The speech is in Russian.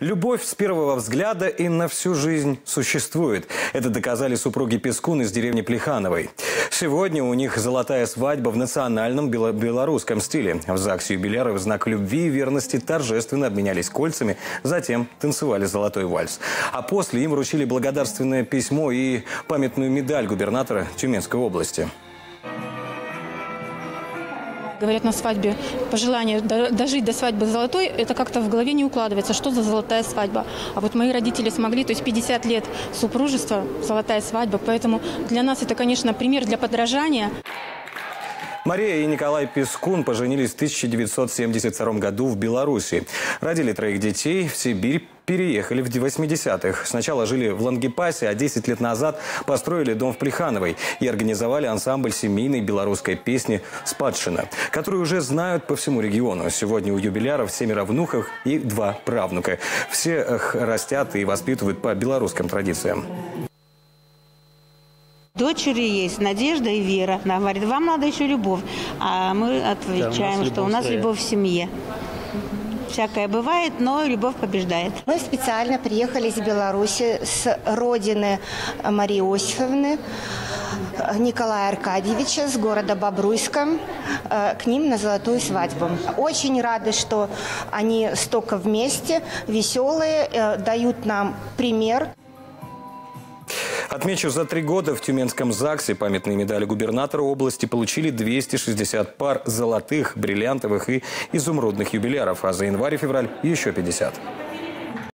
Любовь с первого взгляда и на всю жизнь существует. Это доказали супруги Пискун из деревни Плехановой. Сегодня у них золотая свадьба в национальном белорусском стиле. В ЗАГСе юбиляры в знак любви и верности торжественно обменялись кольцами, затем танцевали золотой вальс. А после им вручили благодарственное письмо и памятную медаль губернатора Тюменской области. Говорят на свадьбе, пожелание дожить до свадьбы золотой, это как-то в голове не укладывается, что за золотая свадьба. А вот мои родители смогли, то есть 50 лет супружества, золотая свадьба, поэтому для нас это, конечно, пример для подражания. Мария и Николай Пискун поженились в 1972 году в Беларуси. Родили троих детей, в Сибирь переехали в 80-х. Сначала жили в Лангепасе, а 10 лет назад построили дом в Плехановой и организовали ансамбль семейной белорусской песни «Спадшина», которую уже знают по всему региону. Сегодня у юбиляров 7 внуков и 2 правнука. Все их растят и воспитывают по белорусским традициям. Дочери есть Надежда и Вера. Она говорит, вам надо еще любовь. А мы отвечаем, что у нас любовь в семье. Всякое бывает, но любовь побеждает. Мы специально приехали из Беларуси, с родины Марии Иосифовны, Николая Аркадьевича, с города Бобруйска, к ним на золотую свадьбу. Очень рады, что они столько вместе, веселые, дают нам пример. Отмечу, за 3 года в Тюменском ЗАГСе памятные медали губернатора области получили 260 пар золотых, бриллиантовых и изумрудных юбиляров, а за январь-февраль еще 50.